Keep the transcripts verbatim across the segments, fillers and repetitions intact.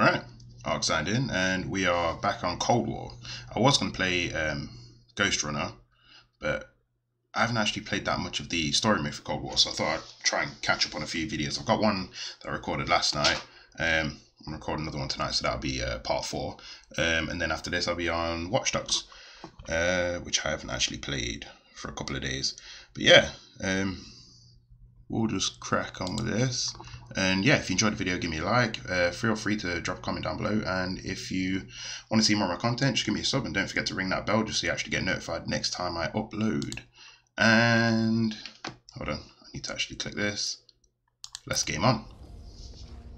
Alright, Ark signed in and we are back on Cold War. I was going to play um, Ghost Runner, but I haven't actually played that much of the story mode for Cold War, so I thought I'd try and catch up on a few videos. I've got one that I recorded last night. Um, I'm recording another one tonight, so that'll be uh, part four. Um, and then after this I'll be on Watch Dogs, uh, which I haven't actually played for a couple of days. But yeah, um, we'll just crack on with this. And yeah, if you enjoyed the video, give me a like. Uh, feel free to drop a comment down below. And if you want to see more of my content, just give me a sub. And don't forget to ring that bell just so you actually get notified next time I upload. And hold on, I need to actually click this. Let's game on.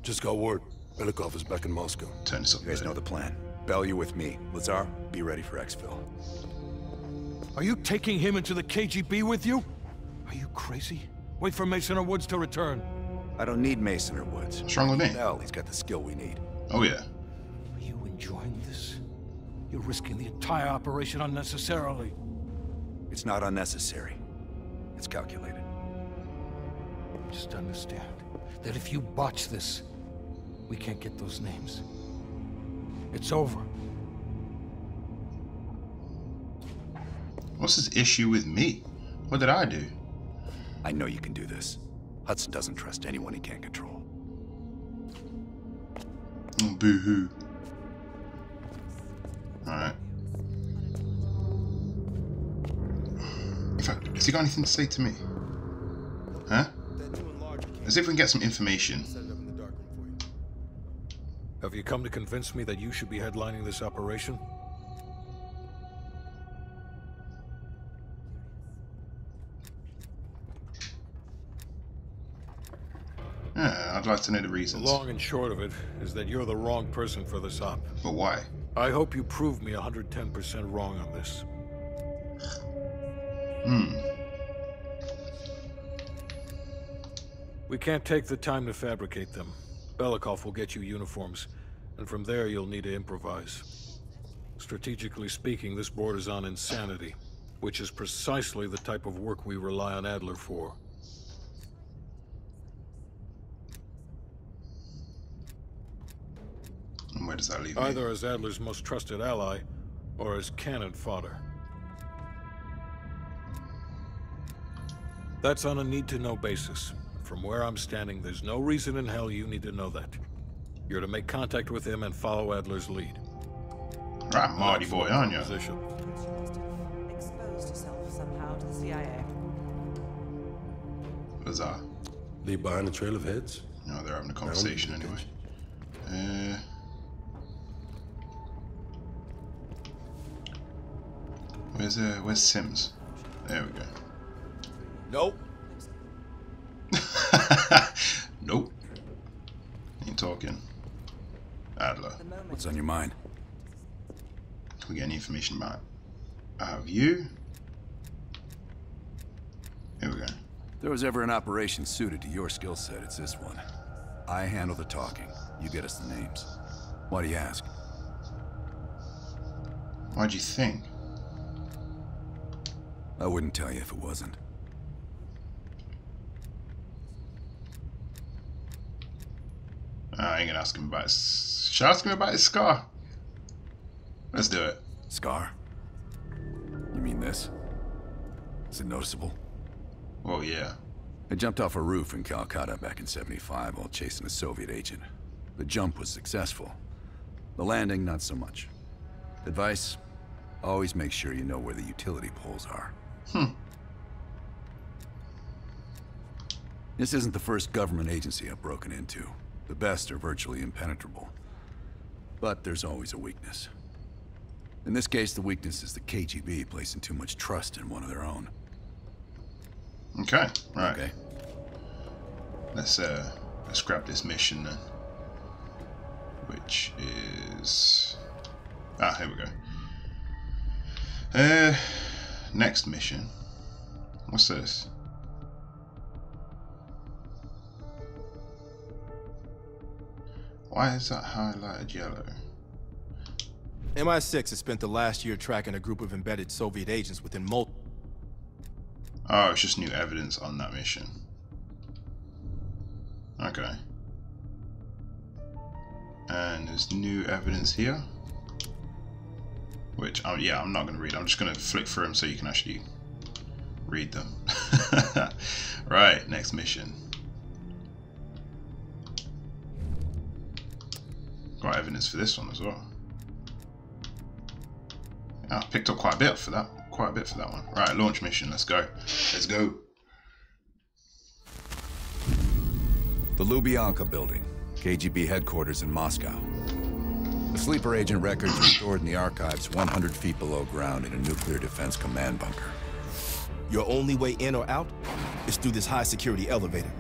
Just got word. Belikov is back in Moscow. Turn this up. You guys know the plan. Bell, you with me. Lazar, be ready for Xville. Are you taking him into the K G B with you? Are you crazy? Wait for Mason or Woods to return. I don't need Mason or Woods. What's wrong with me? Hell, he's got the skill we need. Oh, yeah. Are you enjoying this? You're risking the entire operation unnecessarily. It's not unnecessary. It's calculated. Just understand that if you botch this, we can't get those names. It's over. What's his issue with me? What did I do? I know you can do this. Hudson doesn't trust anyone he can't control. Oh, boo-hoo. Alright. In fact, has he got anything to say to me? Huh? As if we can get some information. Have you come to convince me that you should be headlining this operation? Yeah, I'd like to know the reasons. The long and short of it is that you're the wrong person for this op. But why? I hope you prove me one hundred ten percent wrong on this. Hmm. We can't take the time to fabricate them. Belikov will get you uniforms, and from there you'll need to improvise. Strategically speaking, this borders on insanity, which is precisely the type of work we rely on Adler for. And where does that leave me? Either as Adler's most trusted ally, or as cannon fodder. That's on a need-to-know basis. From where I'm standing, there's no reason in hell you need to know that. You're to make contact with him and follow Adler's lead. Right, Marty boy, aren't you? Exposed herself somehow to the C I A. Bizarre. Leave behind a trail of heads? No, they're having a conversation anyway. Uh... Where's, uh, where's Sims? There we go. Nope. Nope. Ain't talking. Adler. What's on your mind? Can we get any information about our view? Here we go. If there was ever an operation suited to your skill set, it's this one. I handle the talking. You get us the names. Why do you ask? Why'd you think? I wouldn't tell you if it wasn't. Uh, I ain't gonna ask him about his... Should I ask him about his scar? Let's do it. Scar? You mean this? Is it noticeable? Oh, yeah. I jumped off a roof in Calcutta back in seventy-five while chasing a Soviet agent. The jump was successful. The landing, not so much. Advice? Always make sure you know where the utility poles are. Hmm. This isn't the first government agency I've broken into. The best are virtually impenetrable, but there's always a weakness. In this case, the weakness is the K G B placing too much trust in one of their own. Okay, right. Okay. Let's uh, let's grab this mission then, which is ah, here we go. Uh, next mission. What's this? Why is that highlighted yellow? M I six has spent the last year tracking a group of embedded Soviet agents within multiple... Oh, it's just new evidence on that mission. Okay. and there's new evidence here, which oh yeah, I'm not going to read. I'm just going to flick through them so you can actually read them. Right, next mission. Got evidence for this one as well. I oh, picked up quite a bit for that. Quite a bit for that one. Right, launch mission. Let's go. Let's go. The Lubyanka building, K G B headquarters in Moscow. The sleeper agent records are stored in the archives one hundred feet below ground in a nuclear defense command bunker. Your only way in or out is through this high security elevator.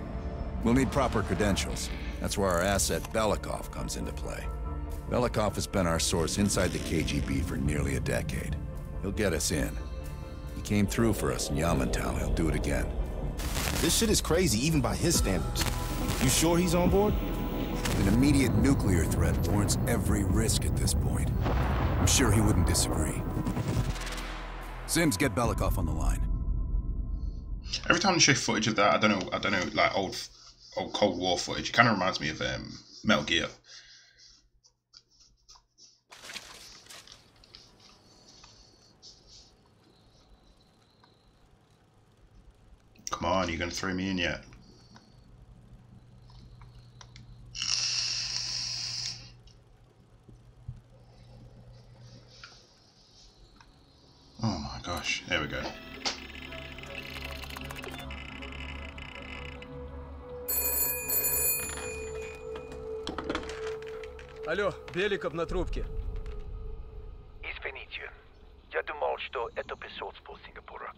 We'll need proper credentials. That's where our asset Belikov comes into play. Belikov has been our source inside the K G B for nearly a decade. He'll get us in. He came through for us in Yamantown. He'll do it again. This shit is crazy, even by his standards. You sure he's on board? An immediate nuclear threat warrants every risk at this point. I'm sure he wouldn't disagree. Sims, get Belikov on the line. Every time they show footage of that, I don't know, I don't know, like old, old Cold War footage. It kind of reminds me of um, Metal Gear. Come on, you're gonna throw me in yet? Oh my gosh, there we go. Алло, Беликов на трубке. Извините, я думал, что это посольство Сингапура.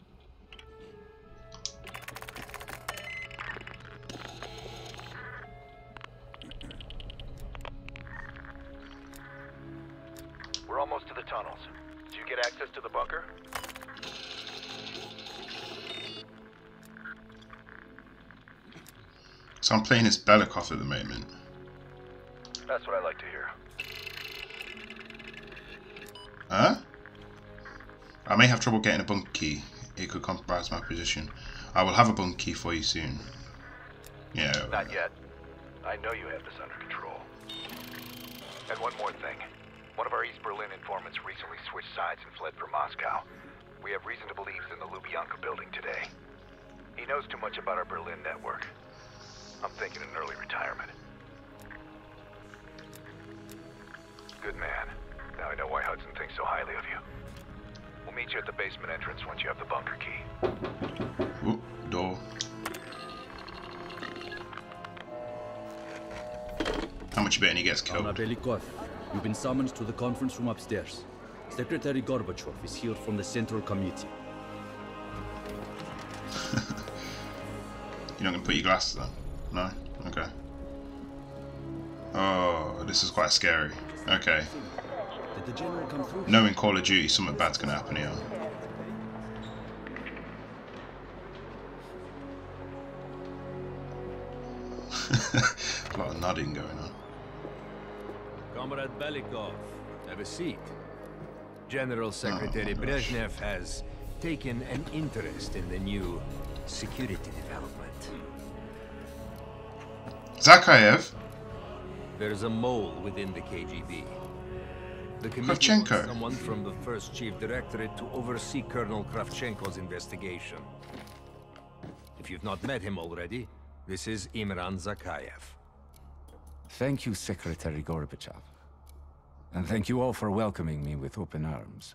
We're almost to the tunnels. Do you get access to the bunker? So I'm playing as Belikov at the moment. That's what I like to hear. Huh? I may have trouble getting a bunk key. It could compromise my position. I will have a bunk key for you soon. Yeah. Not yet. I know you have this under control. And one more thing. One of our East Berlin informants recently switched sides and fled for Moscow. We have reason to believe he's in the Lubyanka building today. He knows too much about our Berlin network. I'm thinking an early retirement. Good man. Now I know why Hudson thinks so highly of you. We'll meet you at the basement entrance once you have the bunker key. Oop, door. How much better he gets killed? Belikov, you've been summoned to the conference room upstairs. Secretary Gorbachev is here from the Central Committee. You're not gonna put your glasses on? No? Okay. Oh, this is quite scary. Okay. Knowing Call of Duty, something bad's gonna happen here. A lot of nodding going on. Comrade Belikov, have a seat. General Secretary oh, Brezhnev has taken an interest in the new security development. Zakaev? There's a mole within the K G B. The Kravchenko. Wants someone from the first chief directorate to oversee Colonel Kravchenko's investigation. If you've not met him already, this is Imran Zakaev. Thank you, Secretary Gorbachev. And thank you all for welcoming me with open arms.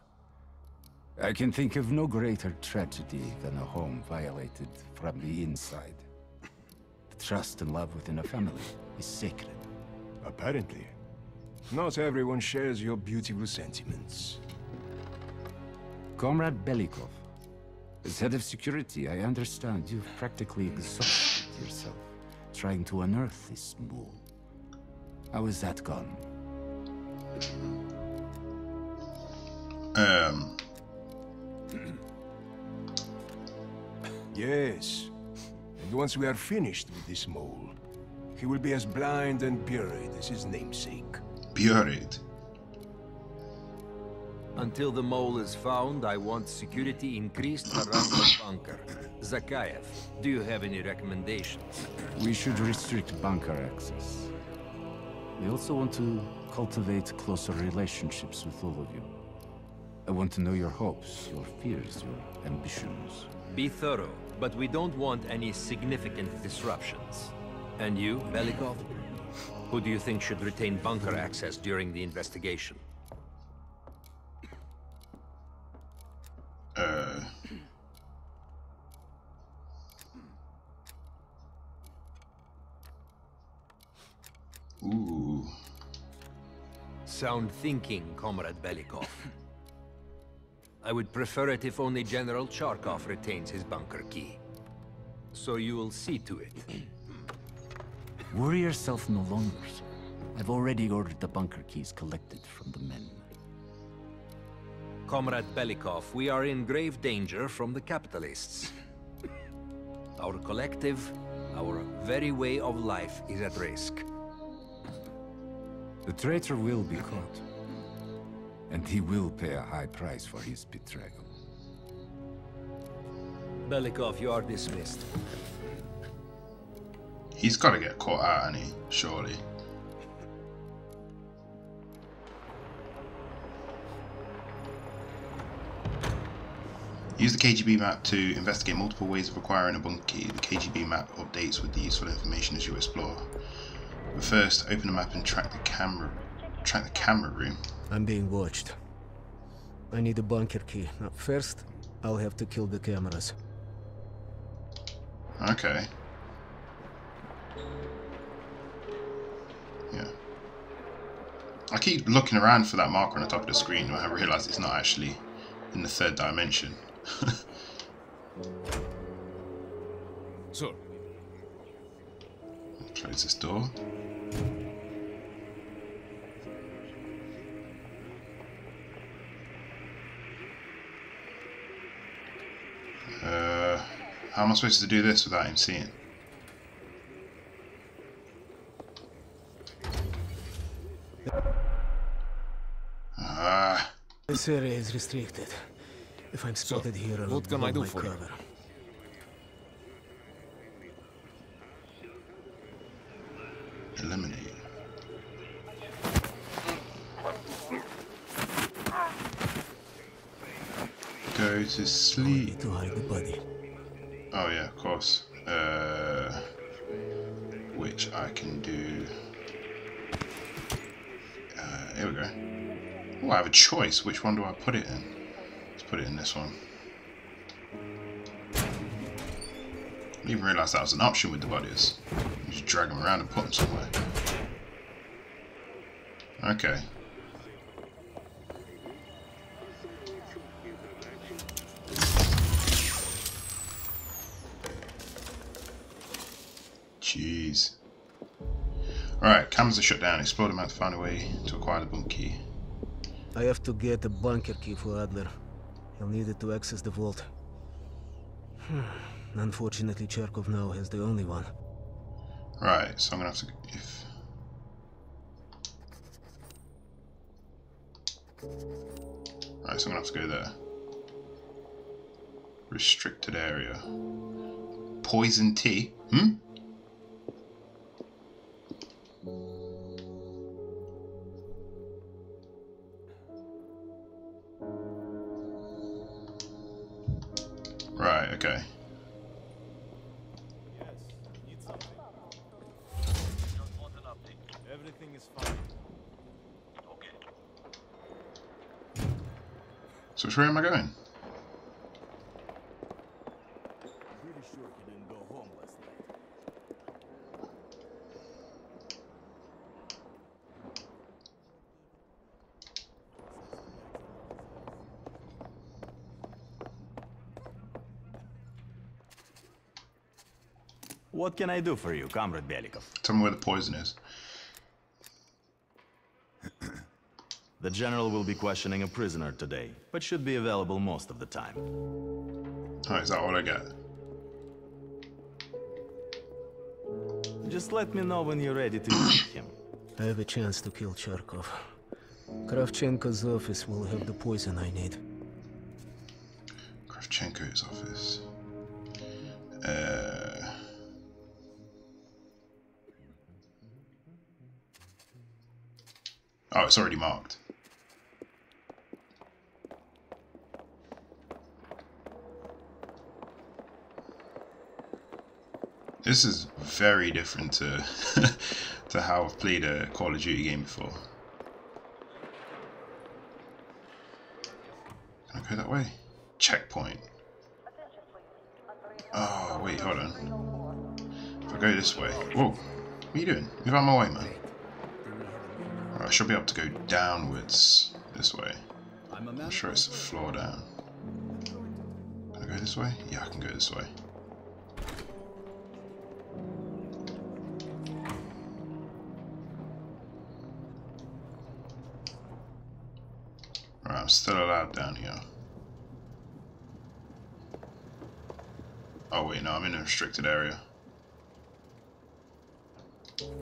I can think of no greater tragedy than a home violated from the inside. The trust and love within a family is sacred. Apparently, not everyone shares your beautiful sentiments. Comrade Belikov, as head of security, I understand you've practically exhausted yourself trying to unearth this mole. How is that gone? Um. Yes. And once we are finished with this mole, he will be as blind and buried as his namesake. Buried? Until the mole is found, I want security increased around the bunker. Zakaev, do you have any recommendations? We should restrict bunker access. I also want to cultivate closer relationships with all of you. I want to know your hopes, your fears, your ambitions. Be thorough, but we don't want any significant disruptions. And you, Belikov? Who do you think should retain bunker access during the investigation? Uh... Ooh. Sound thinking, Comrade Belikov. I would prefer it if only General Cherkov retains his bunker key. So you will see to it. Worry yourself no longer. I've already ordered the bunker keys collected from the men. Comrade Belikov, we are in grave danger from the capitalists. Our collective, our very way of life is at risk. The traitor will be caught. And he will pay a high price for his betrayal. Belikov, you are dismissed. He's got to get caught out, hasn't he? Surely. Use the K G B map to investigate multiple ways of acquiring a bunker key. The K G B map updates with the useful information as you explore. But first, open the map and track the camera. Track the camera room. I'm being watched. I need a bunker key. Now, first, I'll have to kill the cameras. Okay. Yeah. I keep looking around for that marker on the top of the screen when I realise it's not actually in the third dimension. So, close this door. Uh, how am I supposed to do this without him seeing? This area is restricted. If I'm spotted so, here, I'll what can I do for cover. You? Eliminate. Go to sleep. To hide the body. Oh yeah, of course. Uh, which I can do. Uh, here we go. Oh, I have a choice. Which one do I put it in? Let's put it in this one. I didn't even realise that was an option with the bodies. You just drag them around and put them somewhere. Okay. Jeez. Alright, cameras are shut down. Explore them out to find a way to acquire the bunker key. I have to get a bunker key for Adler. He'll need it to access the vault. Hmm. Unfortunately, Cherkov now has the only one. Right, so I'm gonna have to. If... Right, so I'm gonna have to go there. Restricted area. Poison tea? Hmm? Right, okay. Yes, need something. Just want an update. Everything is fine. Okay. So where am I going? Pretty sure he didn't go home last night. What can I do for you, Comrade Belikov? Tell me where the poison is. The general will be questioning a prisoner today, but should be available most of the time. Oh, is that all I got? Just let me know when you're ready to meet him. I have a chance to kill Cherkov. Kravchenko's office will have the poison I need. Kravchenko's office. Uh... Oh, it's already marked. This is very different to to how I've played a Call of Duty game before. Can I go that way? Checkpoint. Oh wait, hold on. If I go this way, whoa, what are you doing? Move out of my way, man. All right, I should be able to go downwards this way. I'm sure it's the floor down. Can I go this way? Yeah, I can go this way. All right, I'm still allowed down here. Oh wait, no, I'm in a restricted area. Right,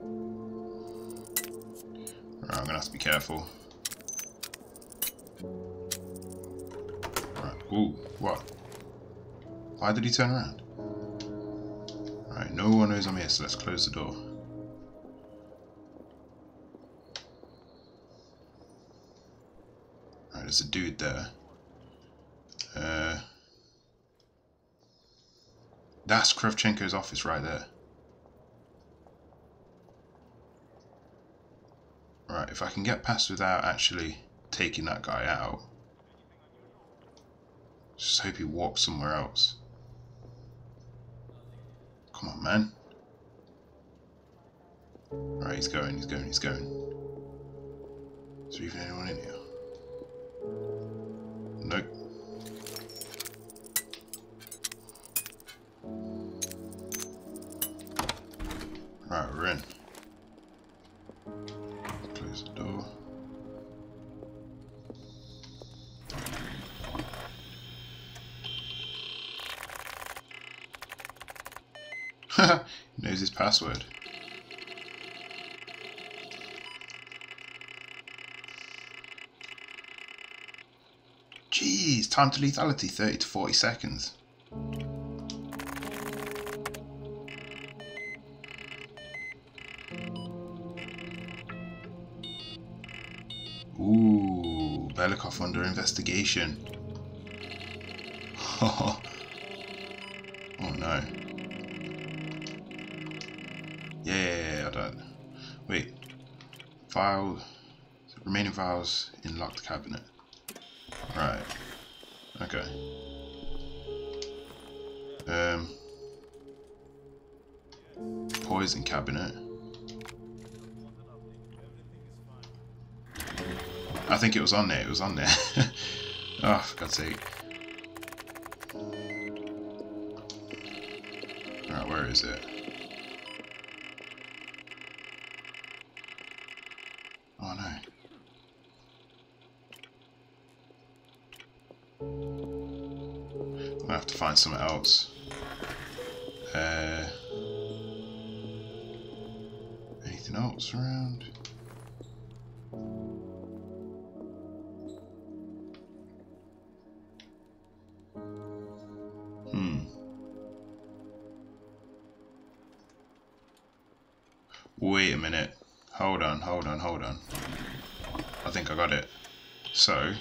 I'm gonna have to be careful. Right, ooh, what? Why did he turn around? Alright, no one knows I'm here, so let's close the door. There's a dude there. Uh, that's Kravchenko's office right there. Right, if I can get past without actually taking that guy out. Just hope he walks somewhere else. Come on, man. Right, he's going, he's going, he's going. Is there even anyone in here? Nope. Right, we're in. Close the door. Haha, knows his password. Jeez, time to lethality, thirty to forty seconds. Ooh, Belikov under investigation. Oh no. Yeah, I don't. Wait. File. Remaining files in locked cabinet. Right. Okay. Um. Poison cabinet. I think it was on there. It was on there. Oh, for God's sake. Alright, where is it? Oh no. I have to find something else. Uh, anything else around? Hmm. Wait a minute. Hold on, hold on, hold on. I think I got it. So.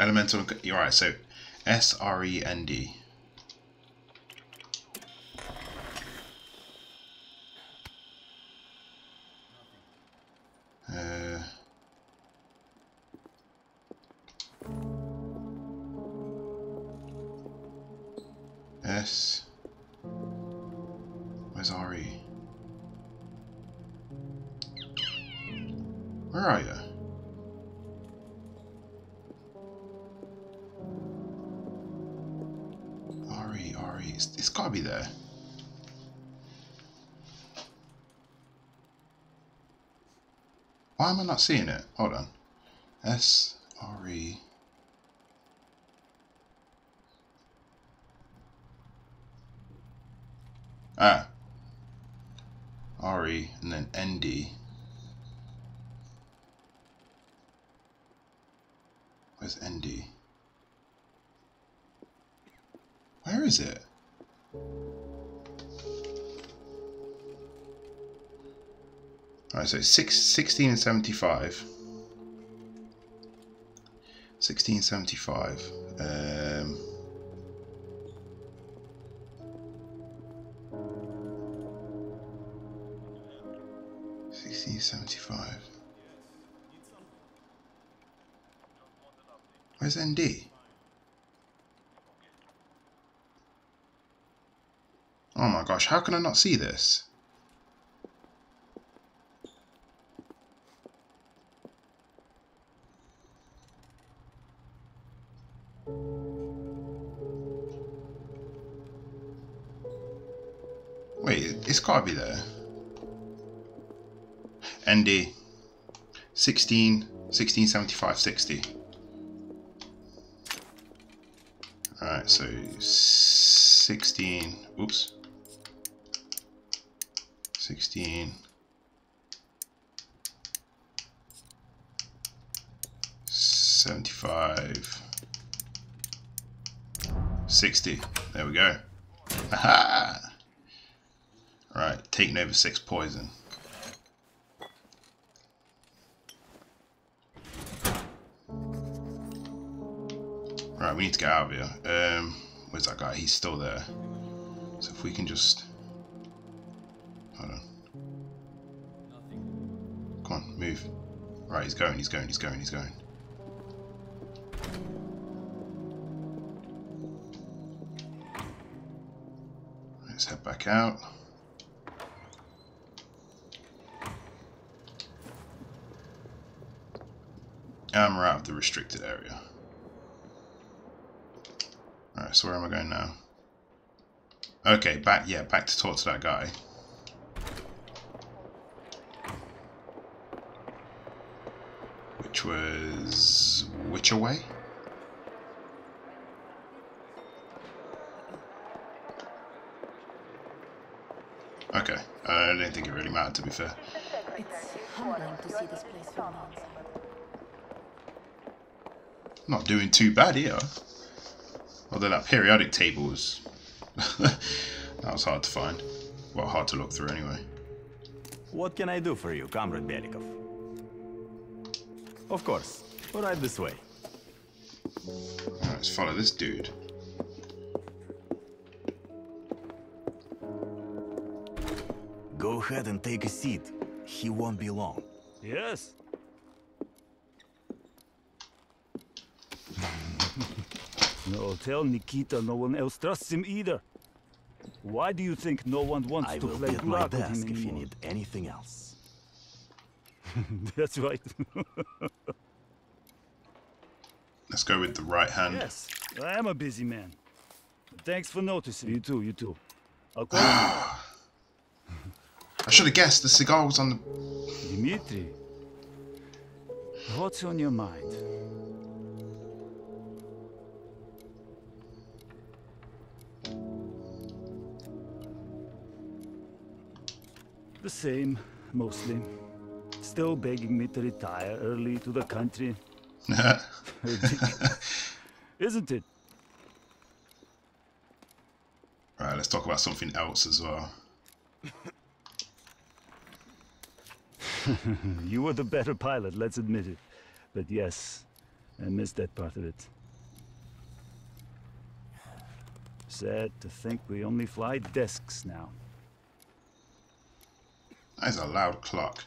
Elemental, you're right, so S R E N D. Uh, S. Where's R E? Where are you? It's, it's gotta be there. Why am I not seeing it? Hold on. S R E. Ah. R E and then N D. with N D. Where is it? Alright, so six, sixteen and seventy-five. sixteen seventy-five. Um, sixteen seventy-five. Where's N D? Oh my gosh, how can I not see this? It's gotta be there. N D sixteen, sixteen seventy-five, sixty. Alright, so sixteen, oops. sixteen, seventy-five, sixty. There we go. Aha! Right, taking over six poison. Right, we need to get out of here. Um, where's that guy? He's still there. So if we can just... Hold on. Come on, move. Right, he's going, he's going, he's going, he's going. Let's head back out. And we're out of the restricted area. Alright, so where am I going now? Okay, back, yeah, back to talk to that guy. Which was... which away? Okay, I don't think it really mattered, to be fair. It's humbling to see this place from outside. Not doing too bad here. Although that periodic table was... that was hard to find. Well, hard to look through anyway. What can I do for you, Comrade Belikov? Of course. All right, this way. Alright, let's follow this dude. Go ahead and take a seat. He won't be long. Yes. No, tell Nikita no one else trusts him either. Why do you think no one wants I to play at my desk if you need anything else? That's right. Let's go with the right hand. Yes, I am a busy man. Thanks for noticing. You too, you too. I'll call you. I should have guessed the cigar was on the... Dmitry, what's on your mind? The same, mostly. Still begging me to retire early to the country. Isn't it? Right, let's talk about something else as well. You were the better pilot, let's admit it. But yes, I missed that part of it. Sad to think we only fly desks now. That is a loud clock.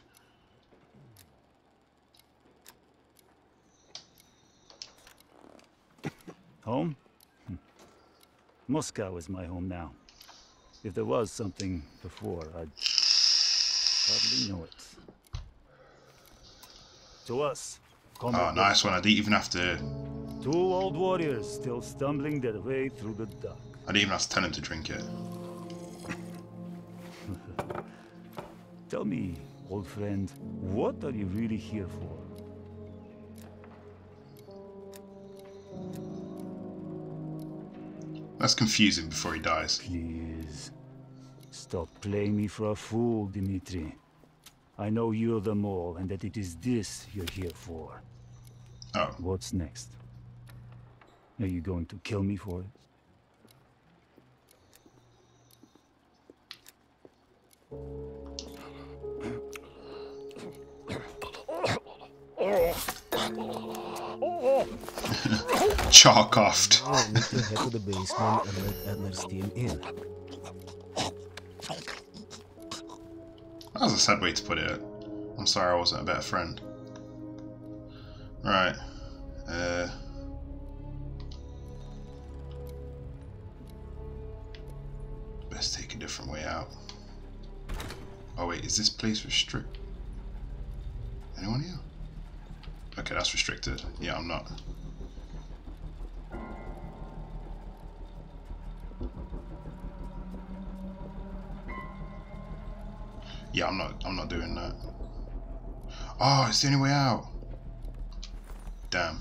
Home? Hm. Moscow is my home now. If there was something before, I'd hardly know it. To us. Oh, nice one. I didn't even have to... Two old warriors still stumbling their way through the dark. I didn't even have to tell him to drink it. Tell me, old friend, what are you really here for? Let's confuse him before he dies. Please, stop playing me for a fool, Dmitri. I know you're the mole and that it is this you're here for. Oh. What's next? Are you going to kill me for it? Cherkov. Now we can head to the basement and let Adler's team in. That was a sad way to put it. I'm sorry I wasn't a better friend. Right. Uh... Best take a different way out. Oh wait, is this place restrict? Anyone here? Okay, that's restricted. Yeah, I'm not. Yeah, I'm not. I'm not doing that. Oh, it's the only way out. Damn.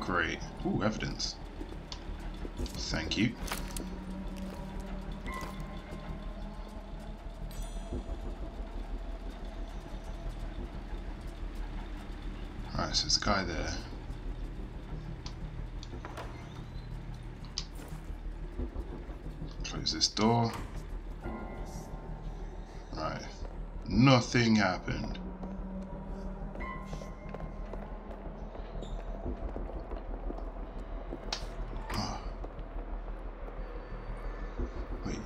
Great. Ooh, evidence. Thank you. Alright, so there's a guy there. Close this door. Right. Nothing happened. Oh. Wait.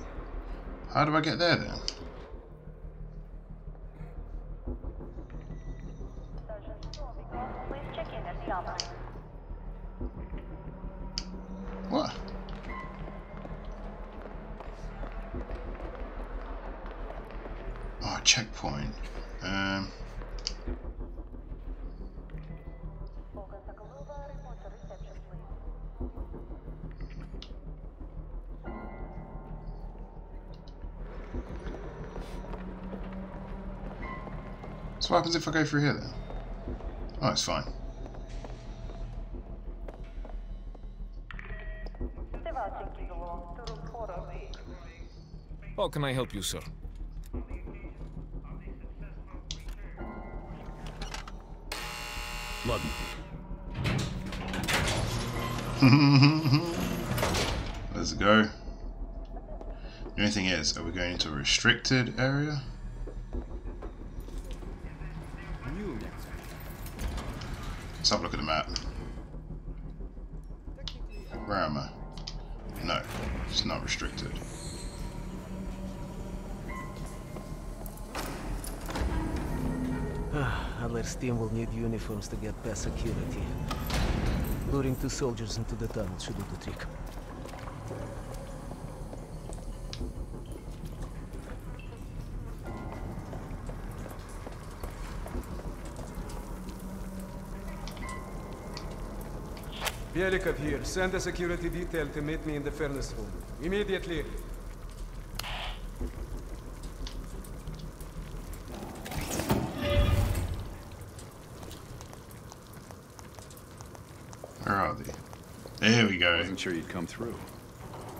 How do I get there then? What happens if I go through here then? Oh, it's fine. How can I help you, sir? Blood. Let's go. The only thing is, are we going into a restricted area? Let's have a look at the map. Where am I? No, it's not restricted. Adler's team will need uniforms to get past security. Luring two soldiers into the tunnel should do the trick. Belikov here. Send a security detail to meet me in the furnace room. Immediately. Where are they? There we go. I wasn't sure you'd come through.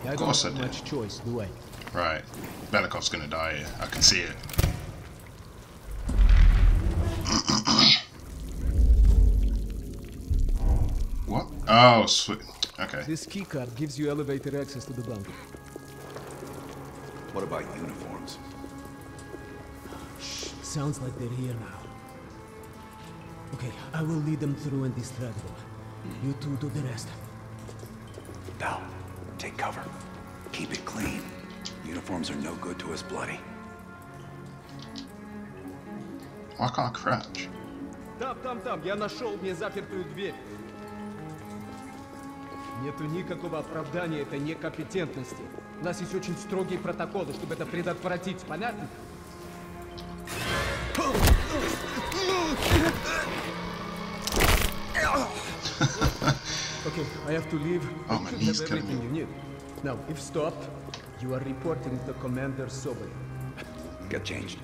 Yeah, of course I did. Much choice, do I? Right. Belikov's gonna die here. I can see it. Oh, sweet. Okay. This keycard gives you elevated access to the bunker. What about uniforms? Shh, sounds like they're here now. Okay, I will lead them through and distract them. Mm. You two do the rest. Now, take cover. Keep it clean. Uniforms are no good to us, bloody. Why can't I crouch? Там, там, там. Я нашел незапертую дверь. Нету никакого оправдания этой некомпетентности. У нас есть очень строгие протоколы, чтобы это предотвратить, понятно? Okay, I have to leave. Oh, my knee's killing me. You need. Now, if stopped, you are reporting to Commander Sobin. Get changed.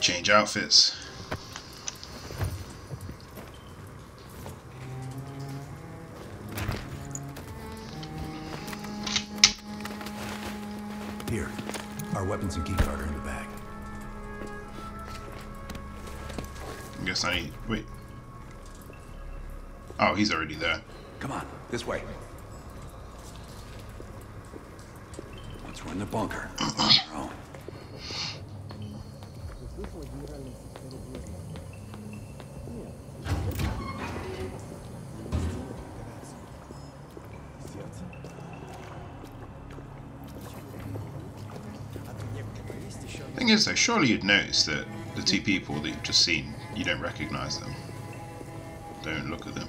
Change outfits. Here, Our weapons and key card are in the bag. I guess I need... Wait. Oh, he's already there. Come on, this way. Let's run the bunker. On our own. Thing is, though, surely you'd notice that the two people that you've just seen, you don't recognize them. Don't look at them.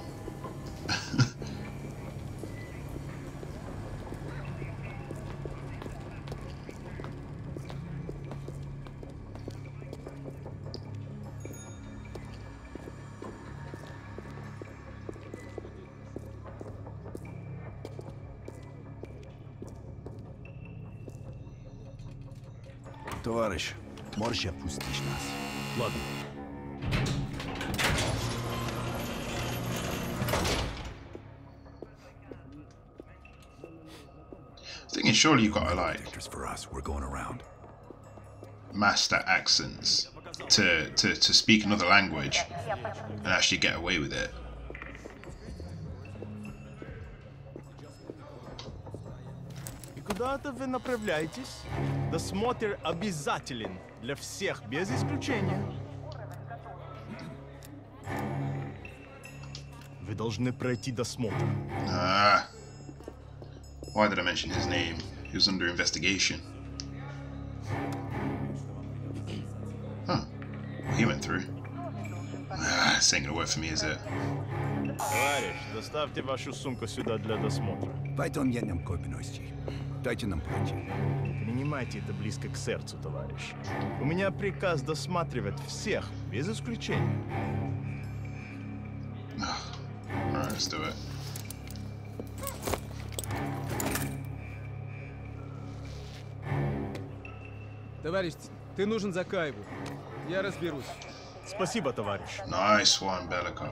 Товарищ, можешь отпустить нас? Ладно. Thinking surely you gotta like for us, we're going around. Master accents to, to, to speak another language and actually get away with it. Куда-то вы направляетесь? Досмотр обязателен для всех без исключения. Вы должны пройти досмотр. Ah. Why did I mention his name? He was under investigation. Huh. Well, he went through. Ah, this ain't gonna work for me, is it? Товарищ, доставьте вашу сумку сюда для досмотра. Пойдем, я нам копиности. Дайте нам пройти. Принимайте это близко к сердцу, товарищ. У меня приказ досматривать всех, без исключения. Alright, let's do it. Товарищ, ты нужен Закаеву. Я разберусь. Спасибо, товарищ. Nice one, Belikov.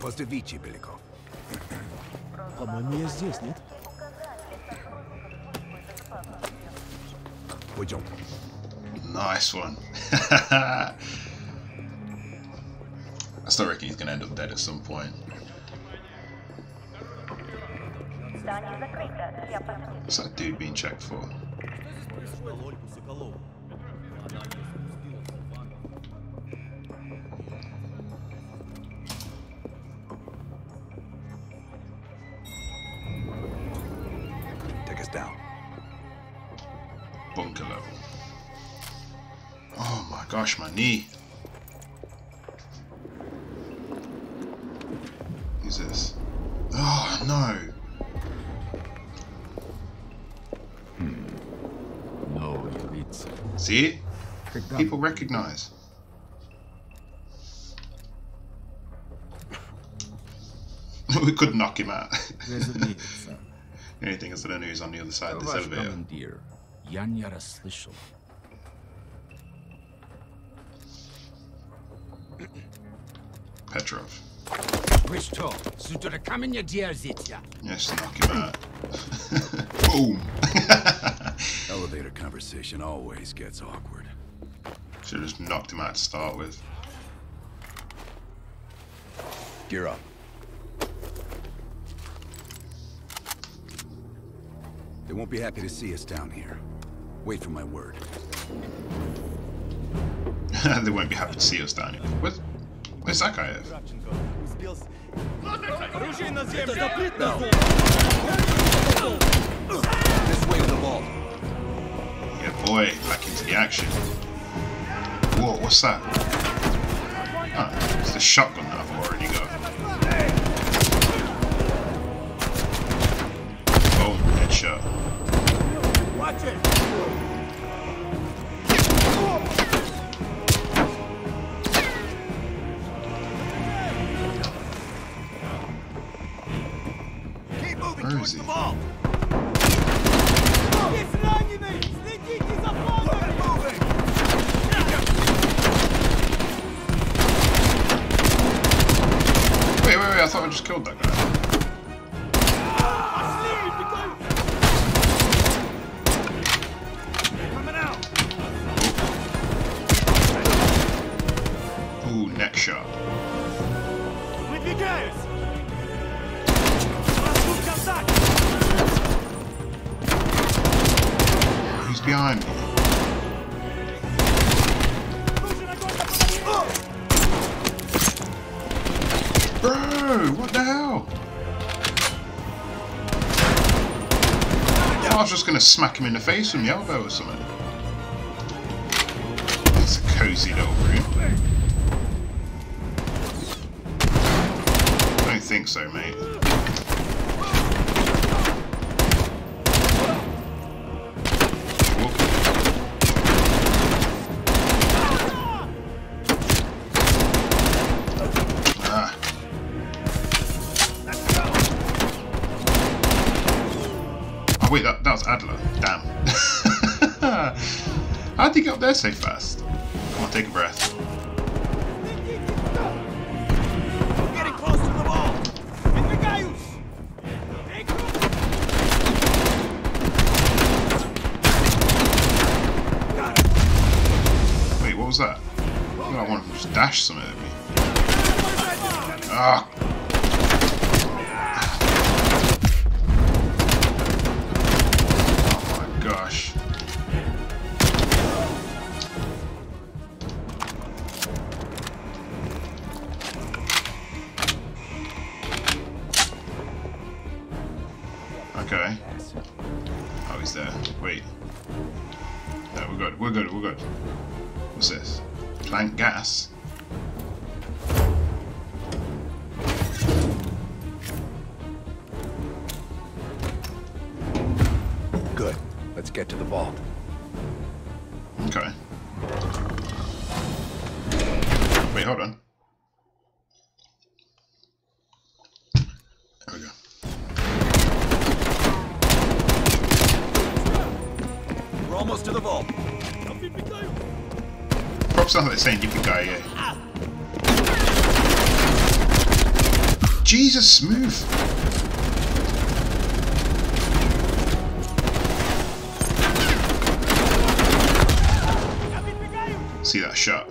Поздравите, Belikov. По-моему, я здесь, нет? Пойдем. Nice one. I still reckon he's gonna end up dead at some point. What's that dude being checked for? Take us down. Bunker level. Oh my gosh, my knee. Who's this? Oh no. See? People recognize. We could knock him out. The only thing is, I don't know who's on the other side of this elevator. Petrov. Yes, knock him out. Boom. Elevator conversation always gets awkward. Should have just knocked him out to start with. Gear up. They won't be happy to see us down here. Wait for my word. They won't be happy to see us down here. Where's, where's that guy at? Way to the vault. Yeah, boy, back into the action. Whoa, what's that? Oh, it's the shotgun that I've already got. Oh, headshot. Watch it. Keep moving towards the vault. I thought I just killed that guy. workshop. He's behind me. Bro, what the hell? I was just gonna smack him in the face with my elbow or something. That's a cozy little room. I think so, mate. Ah. Oh wait, that, that was Adler. Damn. How'd he get up there so fast? Come on, take a breath. That? I like one of them just dashed something at me. Ah. Oh my gosh. Okay. Oh, he's there. Wait. No, we're good. We're good. We're good. What's this? Plant gas? Good. Let's get to the vault. Okay. Wait, hold on. There we go. We're almost to the vault. Sounds like they're saying give the guy a... Yeah. Jesus, smooth! See that shot?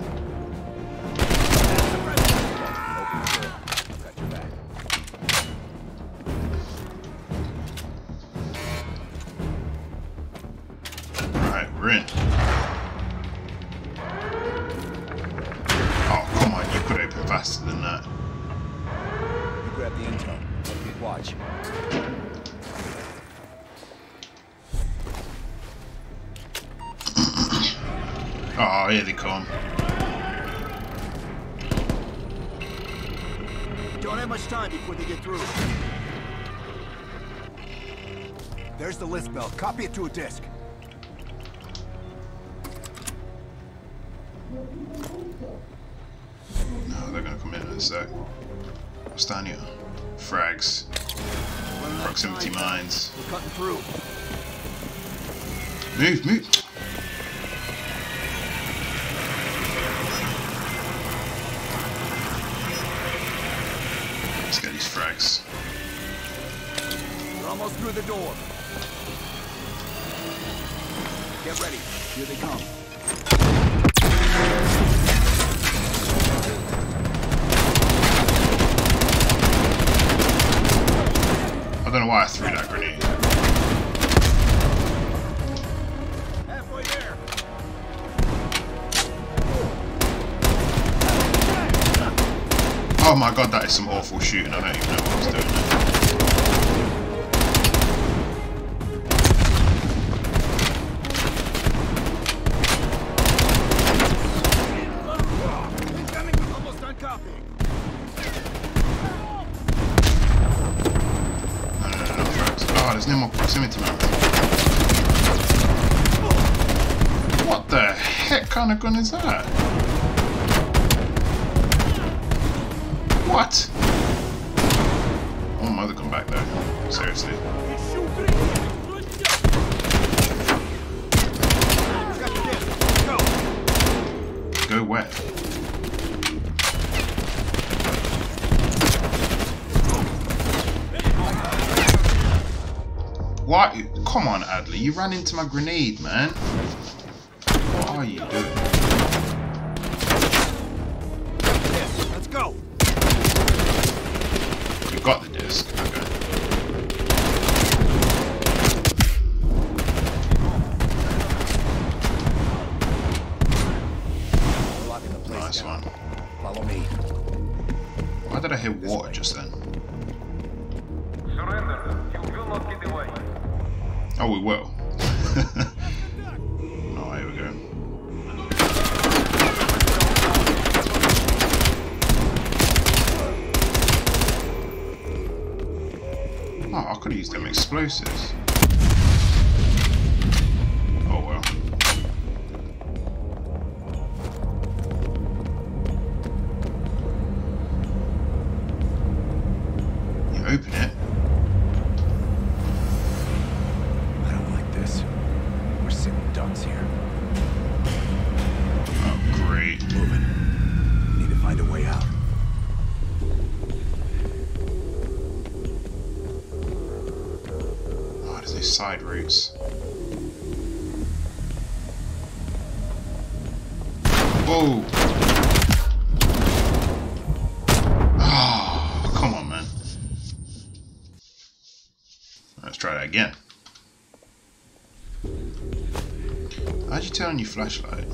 Alright, we're in. Faster than that. You grab the intel. Okay, watch. Oh, here they come. Don't have much time before they get through. There's the list bell. Copy it to a disk. Sec. What's down here? Frags. Proximity mines. We're cutting through. Move, move. Let's get these frags. We're almost through the door. Get ready. Here they come. I don't know why I threw that grenade. Halfway there. Oh my god, that is some awful shooting. I don't even know what I was doing. Almost done copying. Oh, there's no more proximity map. What the heck kind of gun is that? What? Oh, my other gun back there. Seriously. Go where? Why? Come on, Adler, you ran into my grenade, man. What are you doing? locking the place nice down. One. Follow me. Why did I hear this water way. Just then? Surrender. You will not get away. Oh, we will. Oh, here we go. Oh, I could have used them explosives. Oh well. You open it. I don't like this. We're sitting ducks here. Oh great. Moving. Need to find a way out. Side routes. Whoa! Oh, come on, man. Let's try that again. How'd you turn on your flashlight?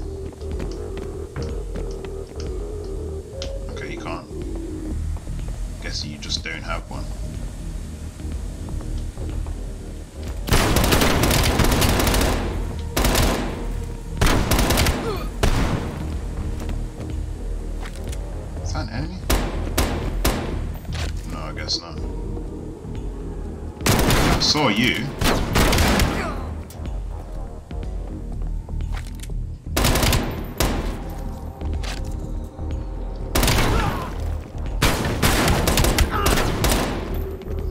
Okay, you can't. Guess you just don't have one. I saw you.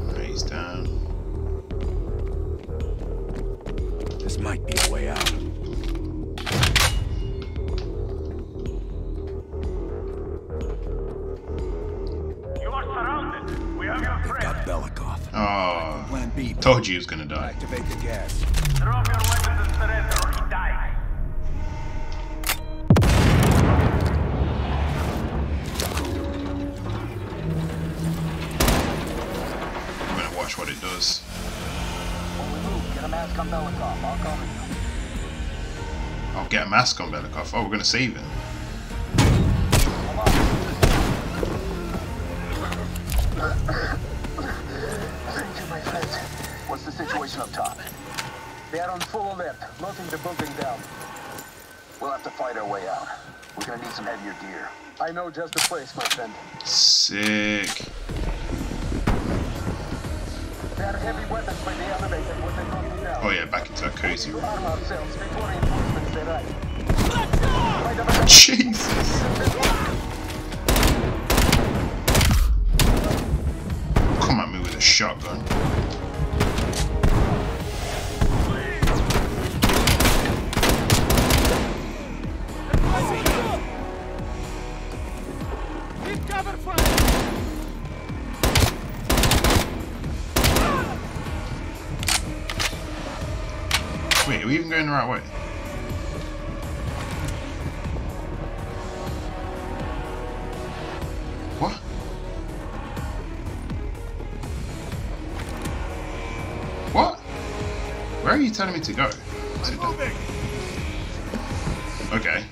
Right, he's down. This might be a way out. You are surrounded. We have your friend. They've got Belikov. Oh. B, told you he was gonna die. Activate the gas. Throw your weapons and surrender or you die. I'm gonna watch what it does. Get a mask on Belikov. I'll cover you. I'll get a mask on Belikov. Oh, we're gonna save him. Up top. They are on full alert, locking the building down. We'll have to fight our way out. We're gonna need some heavier gear. I know just the place, my friend. Sick. There are heavy weapons by the elevator when they knock you down. Oh yeah, back into that cozy room. Jesus! Come at me with a shotgun. Wait, are we even going the right way? What? What? Where are you telling me to go? Okay.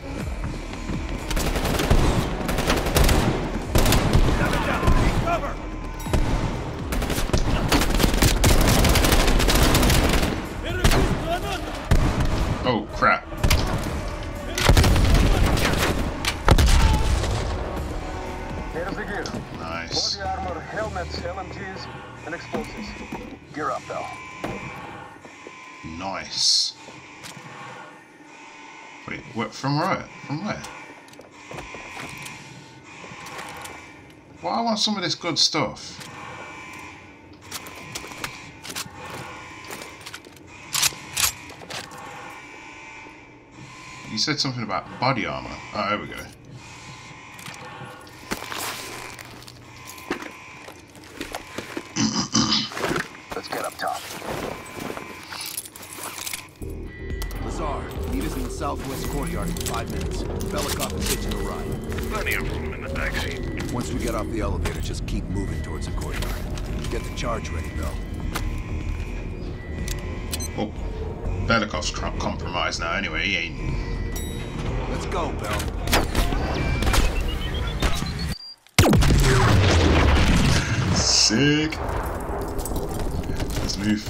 Oh crap. There's the gear. Nice. Body armor, helmets, L M Gs, and explosives. Gear up though. Nice. Wait, what from where? From where? Well, I want some of this good stuff. You said something about body armor. Oh, there we go. Let's get up top. Lazar, meet us in the southwest courtyard in five minutes. Belikov is hitching a ride. Plenty of room in the taxi. Once we get off the elevator, just keep moving towards the courtyard. Get the charge ready, though. Oh, Belikov's compromised now. Anyway, he ain't. Let's go, Bell. Sick. Let's move.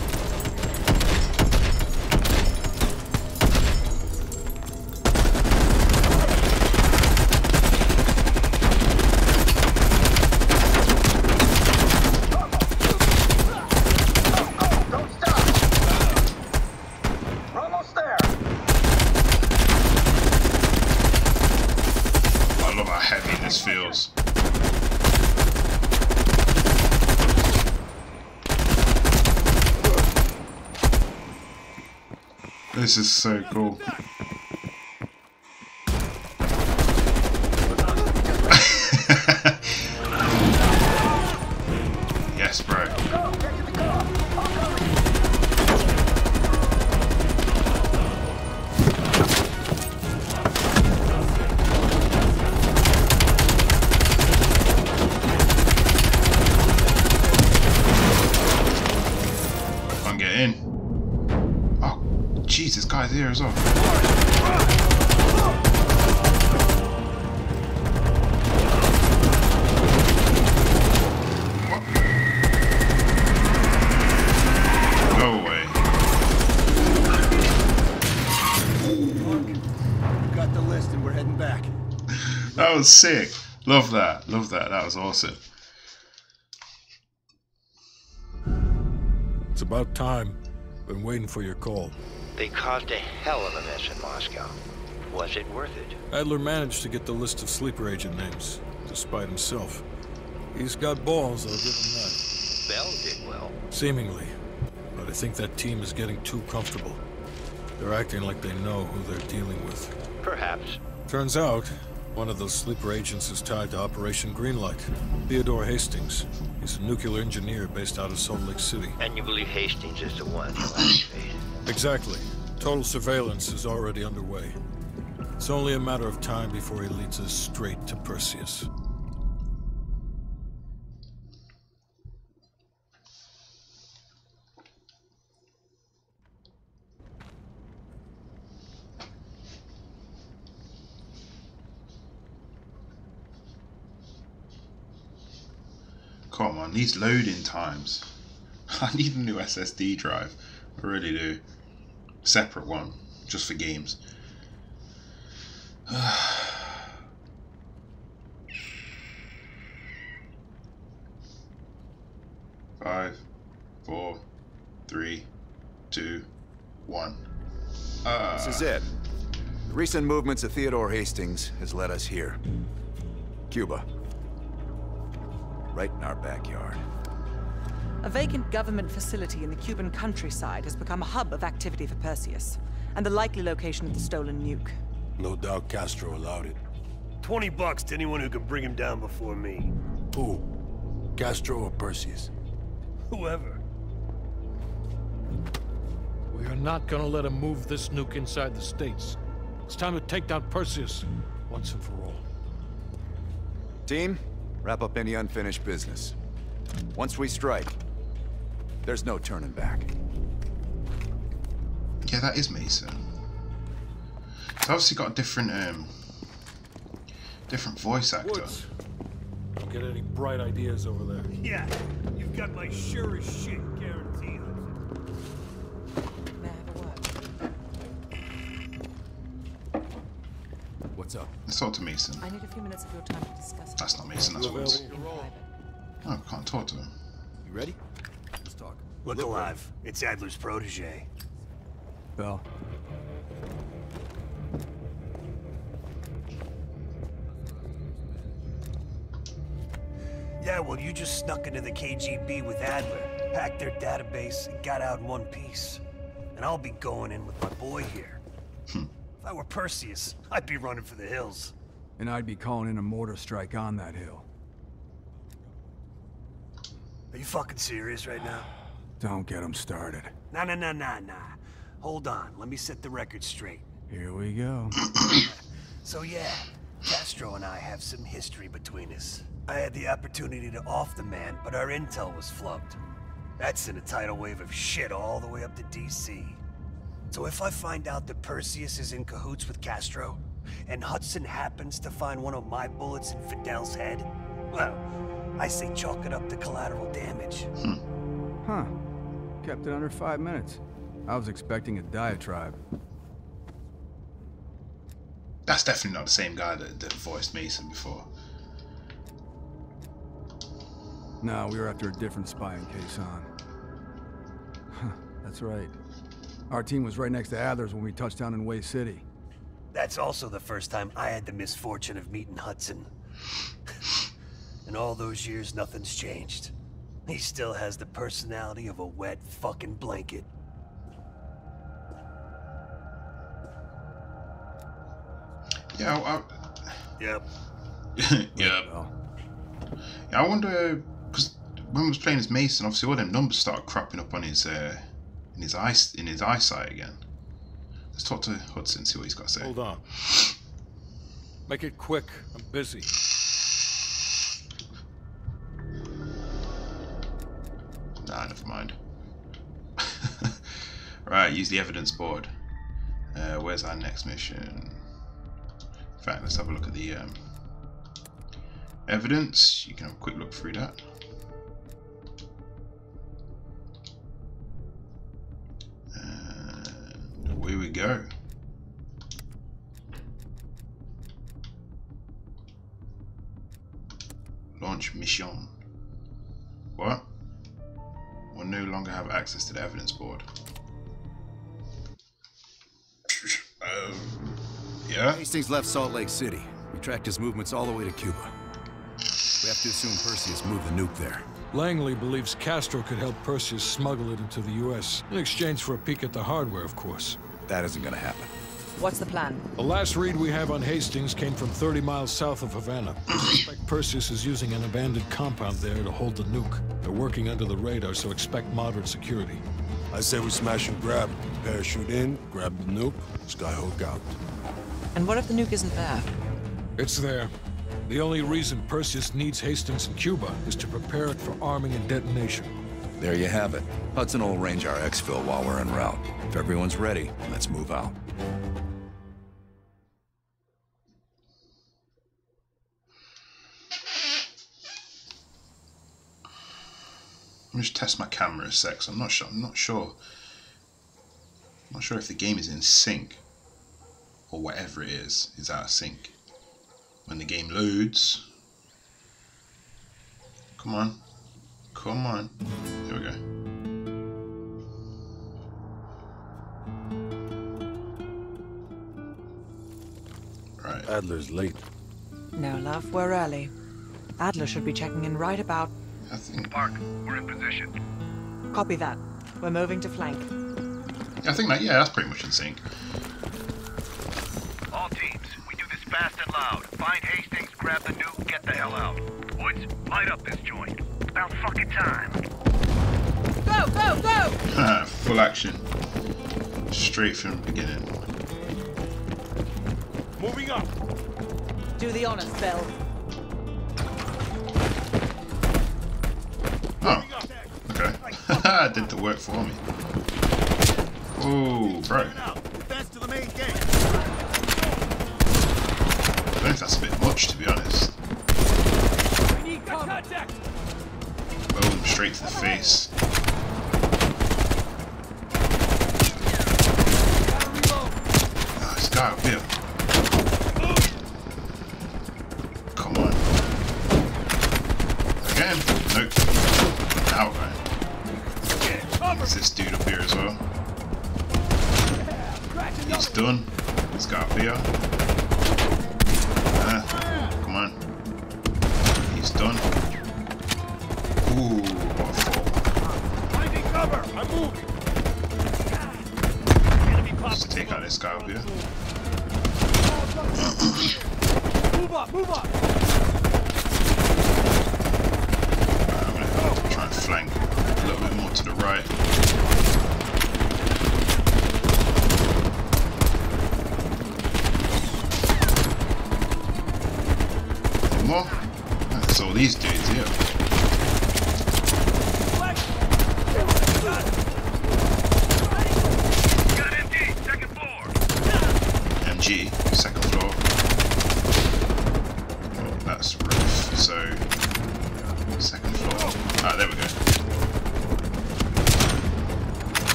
This is so cool. Yes, bro. Can't get in. Jeez, this guy's here as well. No way. Got the list and we're heading back. That was sick. Love that. Love that. That was awesome. It's about time. Been waiting for your call. They caused a hell of a mess in Moscow. Was it worth it? Adler managed to get the list of sleeper agent names, despite himself. He's got balls, I'll give him that. Bell did well. Seemingly. But I think that team is getting too comfortable. They're acting like they know who they're dealing with. Perhaps. Turns out, one of those sleeper agents is tied to Operation Greenlight. Theodore Hastings. He's a nuclear engineer based out of Salt Lake City. And you believe Hastings is the one who activated? Exactly. Total surveillance is already underway. It's only a matter of time before he leads us straight to Perseus. Come on, these loading times. I need a new S S D drive. I really do. Separate one, just for games. Five, four, three, two, one. Uh. This is it. The recent movements of Theodore Hastings has led us here. Cuba. Right in our backyard. A vacant government facility in the Cuban countryside has become a hub of activity for Perseus, and the likely location of the stolen nuke. No doubt Castro allowed it. twenty bucks to anyone who can bring him down before me. Who? Castro or Perseus? Whoever. We are not gonna let him move this nuke inside the States. It's time to take down Perseus, once and for all. Team, wrap up any unfinished business. Once we strike, there's no turning back. Yeah, that is Mason. It's obviously got a different, um, different voice actor. Woods. Don't get any bright ideas over there. Yeah, you've got my sure as shit guaranteed. What's up? Let's talk to Mason. I need a few minutes of your time to discuss. That's not Mason. That's Woods. Oh, I can't talk to him. You ready? Let's talk. Look, Look alive. alive. It's Adler's protege. Well. Yeah, well, you just snuck into the K G B with Adler, hacked their database, and got out in one piece. And I'll be going in with my boy here. Hmm. If I were Perseus, I'd be running for the hills. And I'd be calling in a mortar strike on that hill. Are you fucking serious right now? Don't get him started. Nah, nah, nah, nah, nah. Hold on, let me set the record straight. Here we go. So yeah, Castro and I have some history between us. I had the opportunity to off the man, but our intel was flubbed. That's in a tidal wave of shit all the way up to D C. So if I find out that Perseus is in cahoots with Castro, and Hudson happens to find one of my bullets in Fidel's head, well, I say chalk it up to collateral damage. Hmm. Huh. Kept it under five minutes. I was expecting a diatribe. That's definitely not the same guy that, that voiced Mason before. No, we were after a different spying case on. Huh, that's right. Our team was right next to Adler's when we touched down in Way City. That's also the first time I had the misfortune of meeting Hudson. In all those years, nothing's changed. He still has the personality of a wet fucking blanket. Yeah, I... Yep. Yeah. Well. Yeah, I wonder... Because when I was playing as Mason, obviously all them numbers started cropping up on his... Uh, in his eye, in his eyesight again. Let's talk to Hudson, see what he's got to say. Hold on. Make it quick. I'm busy. Nah, never mind. Right, use the evidence board. Uh, where's our next mission? In fact, let's have a look at the um, evidence. You can have a quick look through that. And away we go. Launch mission. What? We'll no longer have access to the evidence board. um. Yeah? Hastings left Salt Lake City. We tracked his movements all the way to Cuba. We have to assume Perseus moved the nuke there. Langley believes Castro could help Perseus smuggle it into the U S in exchange for a peek at the hardware, of course. That isn't gonna happen. What's the plan? The last read we have on Hastings came from thirty miles south of Havana. I suspect Perseus is using an abandoned compound there to hold the nuke. They're working under the radar, so expect moderate security. I say we smash and grab. Parachute in, grab the nuke, skyhook out. And what if the nuke isn't there? It's there. The only reason Perseus needs Hastings in Cuba is to prepare it for arming and detonation. There you have it. Hudson will arrange our Xville while we're en route. If everyone's ready, let's move out. Let me just test my camera a sec. I'm not sure. I'm not sure. I'm not sure if the game is in sync. Or whatever it is, is out of sync. When the game loads... Come on. Come on. Here we go. Right. Adler's late. No, love, we're early. Adler should be checking in right about... I think... Park, we're in position. Copy that. We're moving to flank. I think that, yeah, that's pretty much in sync. All teams, we do this fast and loud. Find Hastings, grab the nuke, get the hell out. Woods, light up this joint. About fucking time. Go, go, go! Ah, full action. Straight from the beginning. Moving up. Do the honors, Bill. Oh, okay. That did the work for me. Oh, bro. Advance to the main gate. I don't know if that's a bit much, to be honest. We need contact. Boom, straight to the face. Oh, this guy up here. Come on. Again? Nope. Out, man. There's this dude up here as well. He's done. This guy up here. Come on. He's done. Ooh, what a fall. Finding cover. I'm moving. Let's take out this guy over here. Move up, move up. Right, I'm gonna try and flank a little bit more to the right. More. That's all these dudes here. Got M G, second floor. M G, second floor. Oh, that's rough. So second floor. Ah, there we go.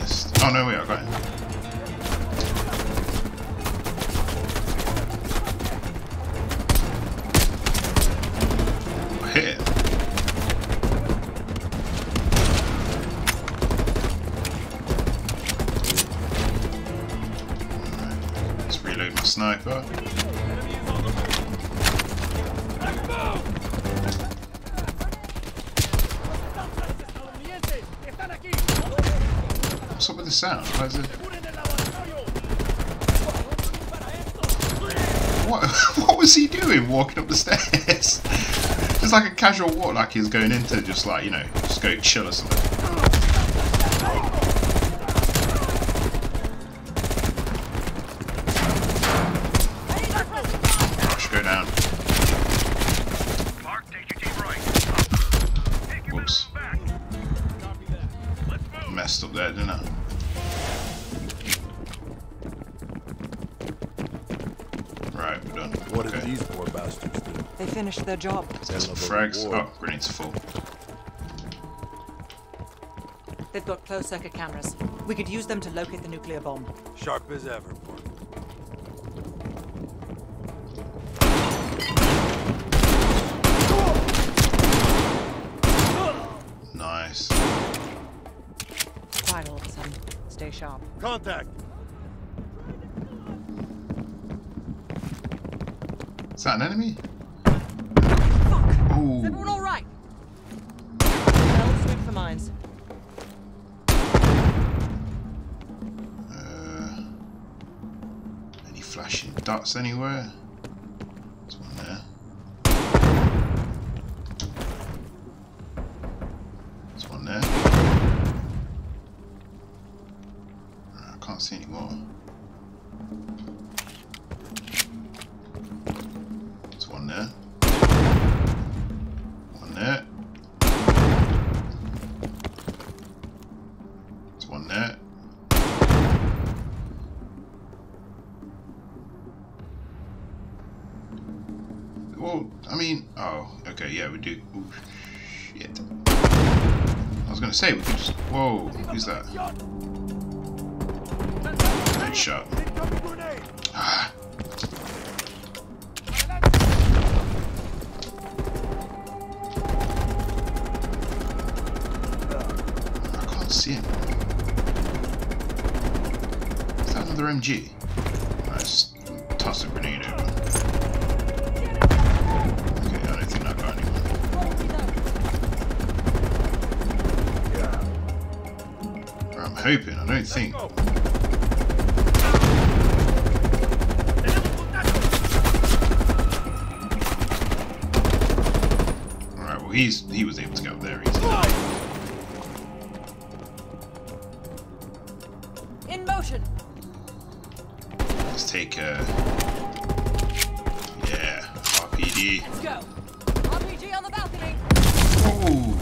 Missed. Oh, no, we are. Got it. I hit it. Right. Let's reload my sniper. What's up with the sound? Why is it? What, what was he doing walking up the stairs? Just like a casual walk, like he was going into just like, you know, just go chill or something. Gosh, go down. Whoops. Messed up there, didn't I? Right, we're done. What okay. did these poor bastards do? They finished their job. There's some frags. Oh, grenades full. They've got closed circuit cameras. We could use them to locate the nuclear bomb. Sharp as ever, Port. Nice. Quiet all of a sudden. Stay sharp. Contact! Is that an enemy? Fuck! Ooh. Is everyone alright? Well, sweep the mines. Uh, any flashing dots anywhere? There's one there. There's one there. I can't see any more. There's one there. One there. There's one there. Well, I mean, oh, okay, yeah, we do. Ooh, shit. I was gonna say we could just. Whoa, who's that? Headshot. Ah. I can't see him. Is that another M G? Nice. Toss a grenade over. Okay, I don't think that got anyone. I'm hoping, I don't think. Alright, well he's he was able to go up there easily. In motion. Let's take a yeah, R P G. Let's go. R P G on the balcony. Oh,